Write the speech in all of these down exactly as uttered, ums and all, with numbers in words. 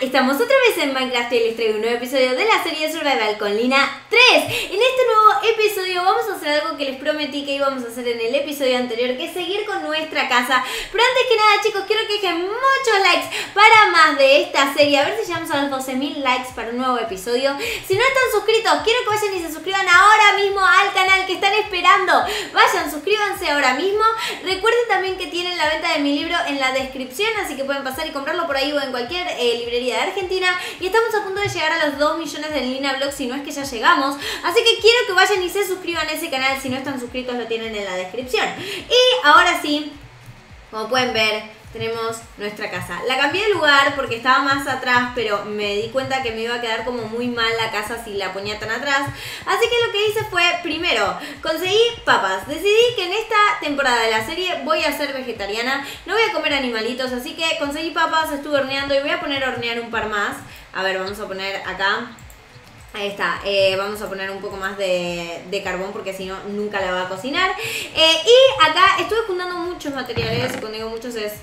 Estamos otra vez en Minecraft y les traigo un nuevo episodio de la serie Survival con Lina tres. En este nuevo episodio vamos a hacer algo que les prometí que íbamos a hacer en el episodio anterior, que es seguir con nuestra casa. Pero antes que nada, chicos, quiero que dejen muchos likes para más de esta serie. A ver si llegamos a los doce mil likes para un nuevo episodio. Si no están suscritos, quiero que vayan y se suscriban ahora mismo al canal. Que están esperando? Vayan, suscríbanse ahora mismo. Recuerden también que tienen la venta de mi libro en la descripción, así que pueden pasar y comprarlo por ahí o en cualquier eh, librería de Argentina. Y estamos a punto de llegar a los dos millones de Lina Vlogs, si no es que ya llegamos. Así que quiero que vayan y se suscriban a ese canal. Si no están suscritos, lo tienen en la descripción. Y ahora sí, como pueden ver, tenemos nuestra casa. La cambié de lugar porque estaba más atrás, pero me di cuenta que me iba a quedar como muy mal la casa si la ponía tan atrás. Así que lo que hice fue, primero, conseguí papas. Decidí que en esta temporada de la serie voy a ser vegetariana. No voy a comer animalitos, así que conseguí papas, estuve horneando y voy a poner a hornear un par más. A ver, vamos a poner acá. Ahí está, eh, vamos a poner un poco más de, de carbón porque si no nunca la va a cocinar. Eh, y acá estuve juntando muchos materiales, cuando digo muchos es...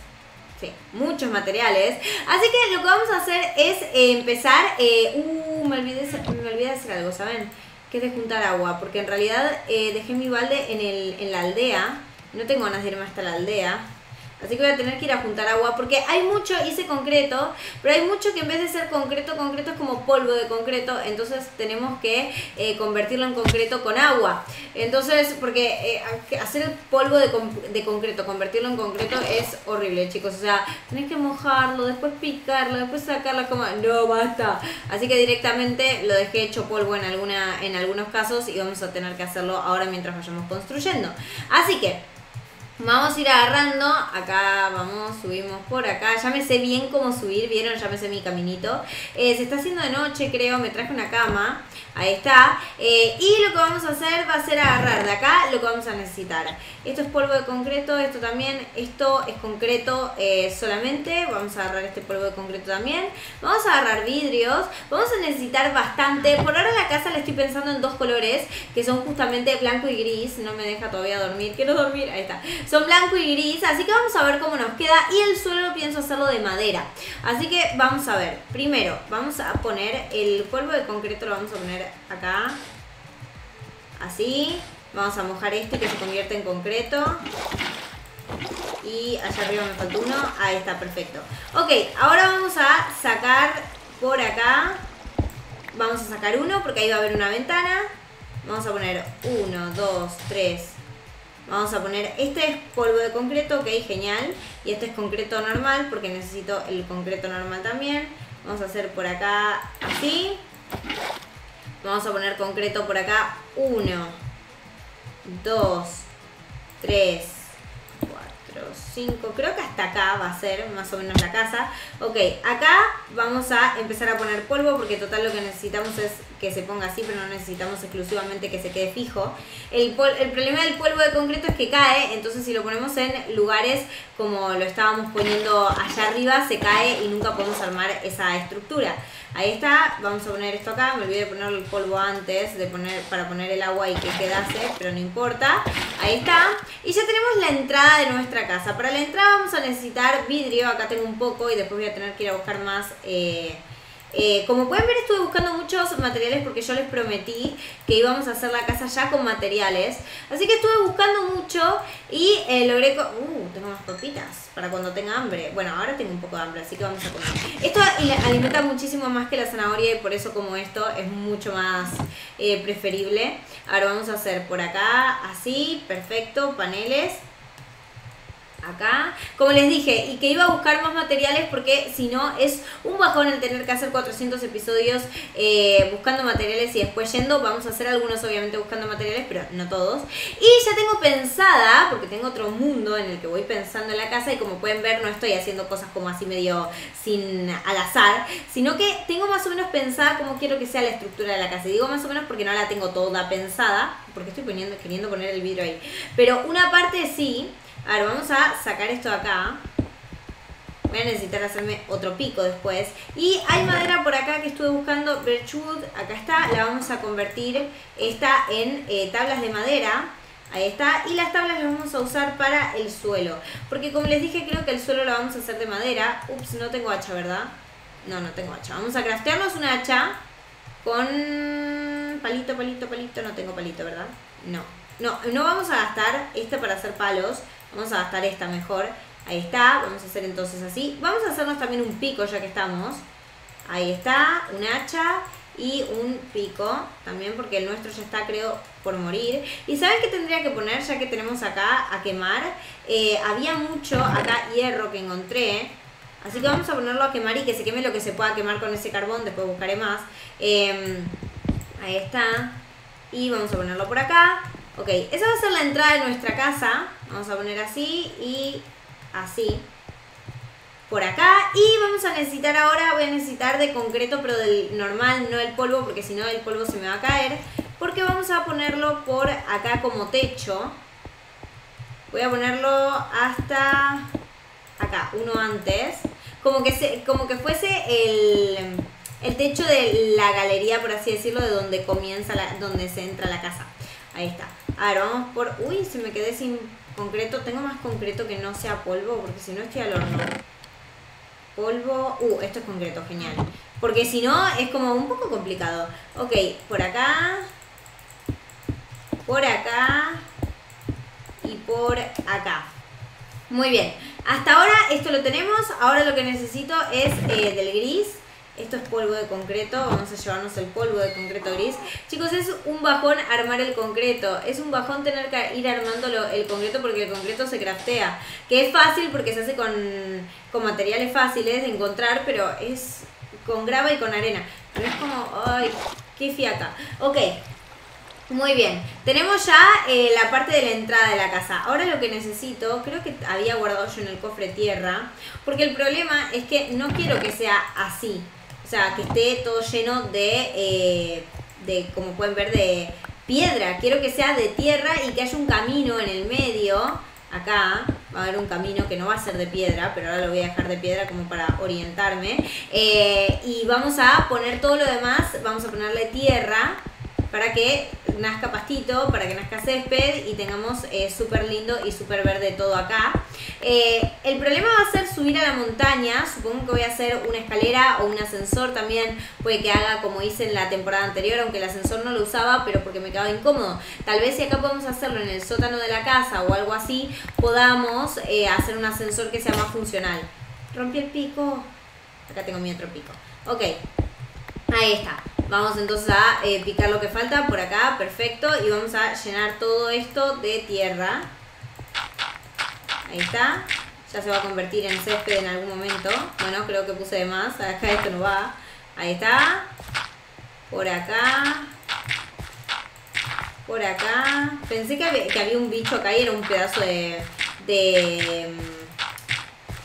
Sí, muchos materiales. Así que lo que vamos a hacer es eh, empezar... Eh, uh, me olvidé, me olvidé de hacer algo, ¿saben? Que es de juntar agua, porque en realidad eh, dejé mi balde en, el, en la aldea. No tengo ganas de irme hasta la aldea. Así que voy a tener que ir a juntar agua porque hay mucho, hice concreto, pero hay mucho que en vez de ser concreto, concreto es como polvo de concreto, entonces tenemos que eh, convertirlo en concreto con agua. Entonces, porque eh, hacer polvo de, de concreto, convertirlo en concreto es horrible, chicos. O sea, tenés que mojarlo, después picarlo, después sacarlo, como, no, basta. Así que directamente lo dejé hecho polvo en, alguna, en algunos casos y vamos a tener que hacerlo ahora mientras vayamos construyendo. Así que... vamos a ir agarrando, acá vamos, subimos por acá, ya me sé bien cómo subir, vieron, ya me sé mi caminito. Eh, se está haciendo de noche, creo, me traje una cama, ahí está. Eh, y lo que vamos a hacer va a ser agarrar de acá lo que vamos a necesitar. Esto es polvo de concreto, esto también, esto es concreto eh, solamente, vamos a agarrar este polvo de concreto también. Vamos a agarrar vidrios, vamos a necesitar bastante, por ahora la casa la estoy pensando en dos colores, que son justamente blanco y gris, no me deja todavía dormir, quiero dormir, ahí está. Son blanco y gris, así que vamos a ver cómo nos queda. Y el suelo pienso hacerlo de madera. Así que vamos a ver. Primero, vamos a poner el polvo de concreto, lo vamos a poner acá. Así. Vamos a mojar este que se convierte en concreto. Y allá arriba me falta uno. Ahí está, perfecto. Ok, ahora vamos a sacar por acá. Vamos a sacar uno porque ahí va a haber una ventana. Vamos a poner uno, dos, tres... Vamos a poner, este es polvo de concreto, ok, genial. Y este es concreto normal, porque necesito el concreto normal también. Vamos a hacer por acá así. Vamos a poner concreto por acá. uno, dos, tres, cuatro, cinco. Creo que hasta acá va a ser más o menos la casa. Ok, acá vamos a empezar a poner polvo, porque total lo que necesitamos es... que se ponga así, pero no necesitamos exclusivamente que se quede fijo. El, pol el problema del polvo de concreto es que cae, entonces si lo ponemos en lugares como lo estábamos poniendo allá arriba, se cae y nunca podemos armar esa estructura. Ahí está, vamos a poner esto acá, me olvidé de poner el polvo antes, de poner para poner el agua y que quedase, pero no importa. Ahí está, y ya tenemos la entrada de nuestra casa. Para la entrada vamos a necesitar vidrio, acá tengo un poco y después voy a tener que ir a buscar más... Eh, Eh, como pueden ver, estuve buscando muchos materiales porque yo les prometí que íbamos a hacer la casa ya con materiales. Así que estuve buscando mucho y eh, logré... Uh, tengo unas papitas para cuando tenga hambre. Bueno, ahora tengo un poco de hambre, así que vamos a comer. Esto alimenta muchísimo más que la zanahoria y por eso como esto es mucho más eh, preferible. Ahora vamos a hacer por acá, así, perfecto, paneles. Acá, como les dije, y que iba a buscar más materiales porque si no es un bajón el tener que hacer cuatrocientos episodios eh, buscando materiales y después yendo. Vamos a hacer algunos obviamente buscando materiales, pero no todos. Y ya tengo pensada, porque tengo otro mundo en el que voy pensando en la casa y como pueden ver no estoy haciendo cosas como así medio sin al azar, sino que tengo más o menos pensada cómo quiero que sea la estructura de la casa. Y digo más o menos porque no la tengo toda pensada, porque estoy poniendo, queriendo poner el vidrio ahí, pero una parte sí. A ver, vamos a sacar esto de acá. Voy a necesitar hacerme otro pico después. Y hay madera por acá que estuve buscando, Birchwood, acá está. La vamos a convertir esta en eh, tablas de madera. Ahí está. Y las tablas las vamos a usar para el suelo. Porque como les dije, creo que el suelo lo vamos a hacer de madera. Ups, no tengo hacha, ¿verdad? No, no tengo hacha. Vamos a craftearnos una hacha con palito, palito, palito. No tengo palito, ¿verdad? No. No, no vamos a gastar esta para hacer palos. Vamos a gastar esta mejor. Ahí está. Vamos a hacer entonces así. Vamos a hacernos también un pico ya que estamos. Ahí está. Un hacha y un pico. También porque el nuestro ya está, creo, por morir. ¿Y saben qué tendría que poner ya que tenemos acá a quemar? Eh, había mucho acá hierro que encontré. Así que vamos a ponerlo a quemar y que se queme lo que se pueda quemar con ese carbón. Después buscaré más. Eh, ahí está. Y vamos a ponerlo por acá. Ok, esa va a ser la entrada de nuestra casa. Vamos a poner así y así. Por acá. Y vamos a necesitar ahora, voy a necesitar de concreto, pero del normal, no el polvo, porque si no el polvo se me va a caer. Porque vamos a ponerlo por acá como techo. Voy a ponerlo hasta acá, uno antes. Como que, se, como que fuese el, el techo de la galería, por así decirlo, de donde comienza, la, donde se entra la casa. Ahí está. A ver, vamos por... Uy, se me quedé sin concreto. Tengo más concreto que no sea polvo, porque si no estoy al horno. Polvo... Uh, esto es concreto, genial. Porque si no, es como un poco complicado. Ok, por acá. Por acá. Y por acá. Muy bien. Hasta ahora esto lo tenemos. Ahora lo que necesito es eh, del gris. Esto es polvo de concreto, vamos a llevarnos el polvo de concreto gris. Chicos, es un bajón armar el concreto. Es un bajón tener que ir armando el concreto porque el concreto se craftea. Que es fácil porque se hace con, con materiales fáciles de encontrar, pero es con grava y con arena. Pero es como, ay, qué fiaca. Ok, muy bien. Tenemos ya eh, la parte de la entrada de la casa. Ahora lo que necesito, creo que había guardado yo en el cofre tierra. Porque el problema es que no quiero que sea así. O sea, que esté todo lleno de, eh, de, como pueden ver, de piedra. Quiero que sea de tierra y que haya un camino en el medio. Acá va a haber un camino que no va a ser de piedra, pero ahora lo voy a dejar de piedra como para orientarme. Eh, y vamos a poner todo lo demás, vamos a ponerle tierra para que nazca pastito, para que nazca césped y tengamos eh, súper lindo y súper verde todo acá. Eh, el problema va a ser subir a la montaña. Supongo que voy a hacer una escalera o un ascensor también. Puede que haga como hice en la temporada anterior, aunque el ascensor no lo usaba, pero porque me quedaba incómodo. Tal vez si acá podemos hacerlo en el sótano de la casa o algo así, podamos eh, hacer un ascensor que sea más funcional. Rompí el pico. Acá tengo mi otro pico. Ok, ahí está. Vamos entonces a eh, picar lo que falta por acá, perfecto. Y vamos a llenar todo esto de tierra. Ahí está. Ya se va a convertir en césped en algún momento. Bueno, creo que puse de más. Acá esto no va. Ahí está. Por acá. Por acá. Pensé que había, que había un bicho acá y era un pedazo de... de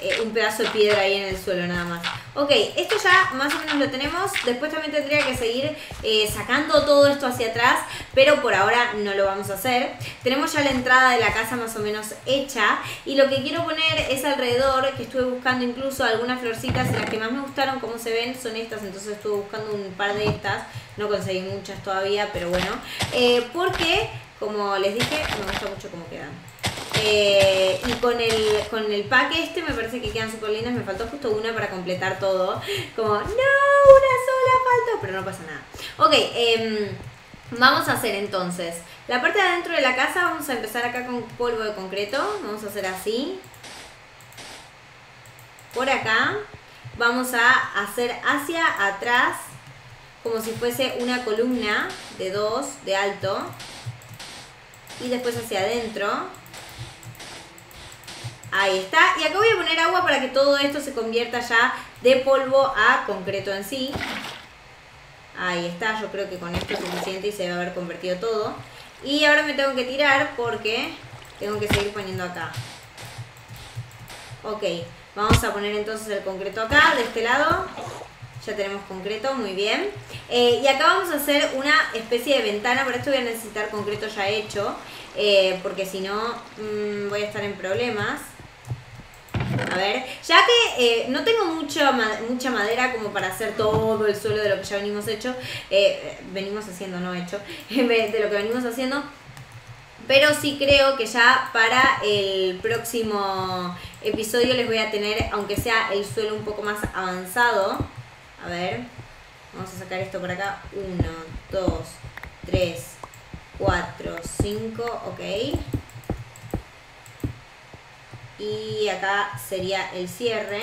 eh, un pedazo de piedra ahí en el suelo nada más. Ok, esto ya más o menos lo tenemos. Después también tendría que seguir eh, sacando todo esto hacia atrás, pero por ahora no lo vamos a hacer. Tenemos ya la entrada de la casa más o menos hecha. Y lo que quiero poner es alrededor, que estuve buscando incluso algunas florcitas. Las que más me gustaron, como se ven, son estas. Entonces estuve buscando un par de estas. No conseguí muchas todavía, pero bueno. Eh, porque, como les dije, me gusta mucho cómo quedan. Eh, y con el, con el pack este me parece que quedan súper lindas. Me faltó justo una para completar todo. Como, no, una sola falta. Pero no pasa nada. Ok, eh, vamos a hacer entonces la parte de adentro de la casa. Vamos a empezar acá con polvo de concreto. Vamos a hacer así. Por acá. Vamos a hacer hacia atrás, como si fuese una columna de dos de alto. Y después hacia adentro. Ahí está. Y acá voy a poner agua para que todo esto se convierta ya de polvo a concreto en sí. Ahí está. Yo creo que con esto es suficiente y se va a haber convertido todo. Y ahora me tengo que tirar porque tengo que seguir poniendo acá. Ok. Vamos a poner entonces el concreto acá, de este lado. Ya tenemos concreto, muy bien. Eh, y acá vamos a hacer una especie de ventana. Para esto voy a necesitar concreto ya hecho. Eh, porque si no, mmm, voy a estar en problemas. A ver, ya que eh, no tengo mucha mucha madera como para hacer todo el suelo de lo que ya venimos hecho. Eh, venimos haciendo, no hecho. De lo que venimos haciendo. Pero sí creo que ya para el próximo episodio les voy a tener, aunque sea el suelo un poco más avanzado. A ver, vamos a sacar esto por acá. uno, dos, tres, cuatro, cinco. Ok. Y acá sería el cierre.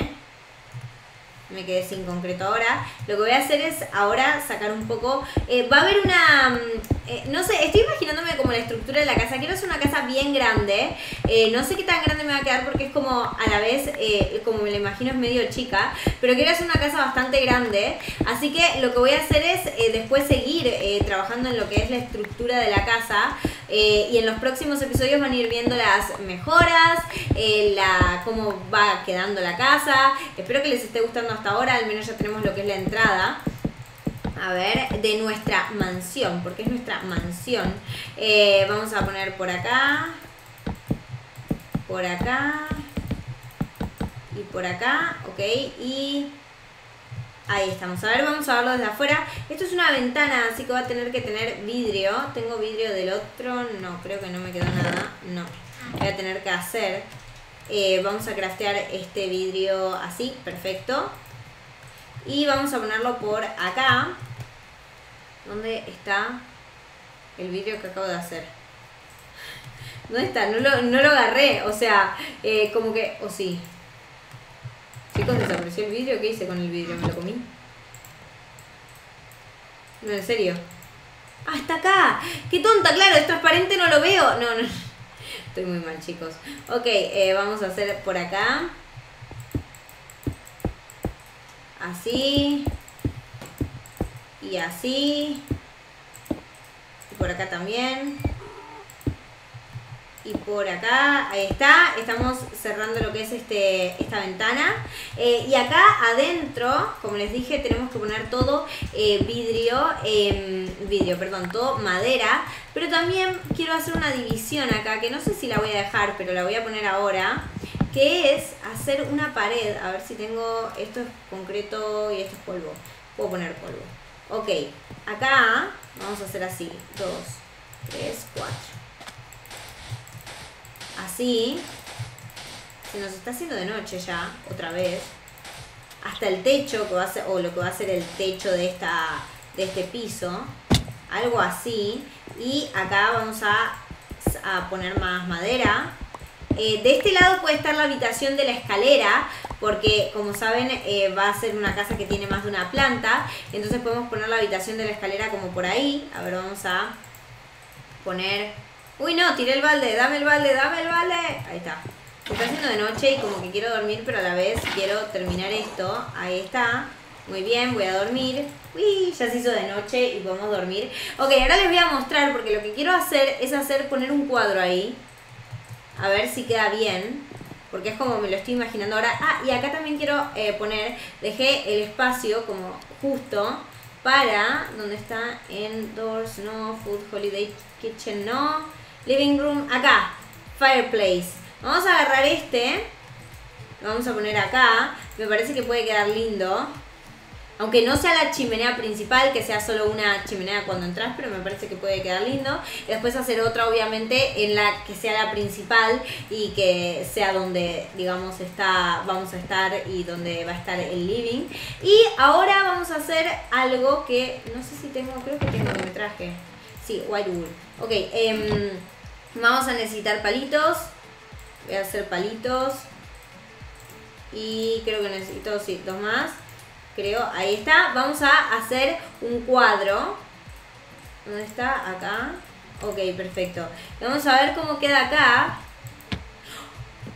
Me quedé sin concreto ahora. Lo que voy a hacer es ahora sacar un poco... Eh, va a haber una... Eh, no sé, estoy imaginándome como la estructura de la casa. Quiero hacer una casa bien grande. Eh, no sé qué tan grande me va a quedar porque es como a la vez, eh, como me la imagino, es medio chica. Pero quiero hacer una casa bastante grande. Así que lo que voy a hacer es eh, después seguir eh, trabajando en lo que es la estructura de la casa. Eh, y en los próximos episodios van a ir viendo las mejoras, eh, la, cómo va quedando la casa. Espero que les esté gustando hasta ahora. Al menos ya tenemos lo que es la entrada. A ver, de nuestra mansión, porque es nuestra mansión. Eh, vamos a poner por acá, por acá y por acá, ok, y ahí estamos. A ver, vamos a verlo desde afuera. Esto es una ventana, así que va a tener que tener vidrio. Tengo vidrio del otro, no, creo que no me quedó nada, no, voy a tener que hacer. Eh, vamos a craftear este vidrio así, perfecto. Y vamos a ponerlo por acá. ¿Dónde está el vidrio que acabo de hacer? ¿Dónde está? No lo, no lo agarré. O sea, eh, como que... O oh, sí. Chicos, desapareció el vidrio. ¿Qué hice con el vidrio? ¿Me lo comí? No, en serio. ¡Ah, está acá! ¡Qué tonta! Claro, es transparente, no lo veo. No, no. Estoy muy mal, chicos. Ok, eh, vamos a hacer por acá. Así. Y así. Y por acá también. Y por acá. Ahí está. Estamos cerrando lo que es este, esta ventana. Eh, y acá adentro, como les dije, tenemos que poner todo eh, vidrio. Eh, vidrio, perdón. Todo madera. Pero también quiero hacer una división acá, que no sé si la voy a dejar, pero la voy a poner ahora. Que es hacer una pared. A ver si tengo... Esto es concreto y esto es polvo. Puedo poner polvo. Ok. Acá vamos a hacer así. dos, tres, cuatro. Así. Se nos está haciendo de noche ya. Otra vez. Hasta el techo que va a ser... O lo que va a ser el techo de, esta, de este piso. Algo así. Y acá vamos a, a poner más madera. Eh, de este lado puede estar la habitación de la escalera, porque como saben eh, va a ser una casa que tiene más de una planta, entonces podemos poner la habitación de la escalera como por ahí. A ver, vamos a poner... Uy, no, tiré el balde, dame el balde, dame el balde. Ahí está. Se está haciendo de noche y como que quiero dormir, pero a la vez quiero terminar esto. Ahí está. Muy bien, voy a dormir. Uy, ya se hizo de noche y podemos dormir. Ok, ahora les voy a mostrar, porque lo que quiero hacer es hacer poner un cuadro ahí. A ver si queda bien, porque es como me lo estoy imaginando ahora. Ah, y acá también quiero eh, poner, dejé el espacio como justo para, donde está, indoors, no, food, holiday, kitchen, no, living room, acá, fireplace. Vamos a agarrar este, lo vamos a poner acá, me parece que puede quedar lindo. Aunque no sea la chimenea principal, que sea solo una chimenea cuando entras, pero me parece que puede quedar lindo. Después hacer otra, obviamente, en la que sea la principal y que sea donde, digamos, está, vamos a estar y donde va a estar el living. Y ahora vamos a hacer algo que, no sé si tengo, creo que tengo que me traje. Sí, white wool. Ok, eh, vamos a necesitar palitos. Voy a hacer palitos. Y creo que necesito, sí, dos más. Creo, ahí está. Vamos a hacer un cuadro. ¿Dónde está? Acá. Ok, perfecto. Vamos a ver cómo queda acá.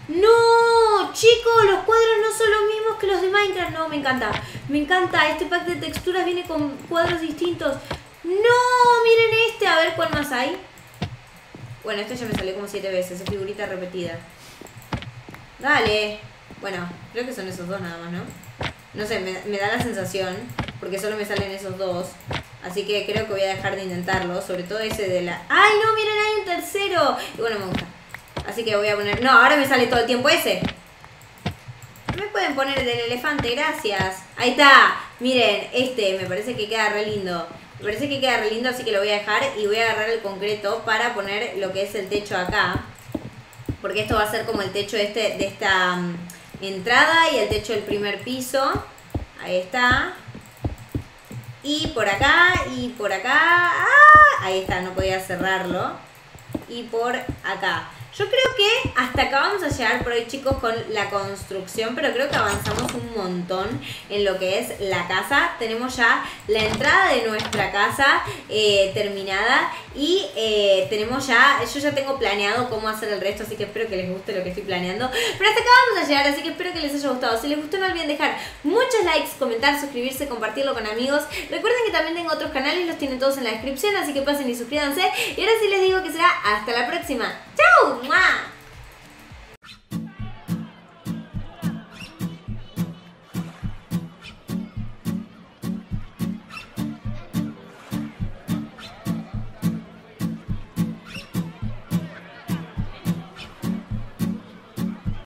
¡No! Chicos, los cuadros no son los mismos que los de Minecraft. No, me encanta. Me encanta. Este pack de texturas viene con cuadros distintos. ¡No! Miren este. A ver cuál más hay. Bueno, este ya me salió como siete veces. Es figurita repetida. Dale. Bueno, creo que son esos dos nada más, ¿no? No sé, me, me da la sensación, porque solo me salen esos dos. Así que creo que voy a dejar de intentarlo, sobre todo ese de la... ¡Ay, no! ¡Miren, hay un tercero! Y bueno, me gusta. Así que voy a poner... No, ahora me sale todo el tiempo ese. ¿Me pueden poner el del elefante? Gracias. Ahí está. Miren, este me parece que queda re lindo. Me parece que queda re lindo, así que lo voy a dejar. Y voy a agarrar el concreto para poner lo que es el techo acá. Porque esto va a ser como el techo este de esta... entrada y el techo del primer piso. Ahí está. Y por acá, y por acá. ¡Ah! Ahí está, no podía cerrarlo. Y por acá. Yo creo que hasta acá vamos a llegar por hoy, chicos, con la construcción, pero creo que avanzamos un montón en lo que es la casa. Tenemos ya la entrada de nuestra casa eh, terminada y eh, tenemos ya, yo ya tengo planeado cómo hacer el resto, así que espero que les guste lo que estoy planeando. Pero hasta acá vamos a llegar, así que espero que les haya gustado. Si les gustó, no olviden dejar muchos likes, comentar, suscribirse, compartirlo con amigos. Recuerden que también tengo otros canales, los tienen todos en la descripción, así que pasen y suscríbanse. Y ahora sí les digo que será hasta la próxima. ¡Chao! ¡Mua!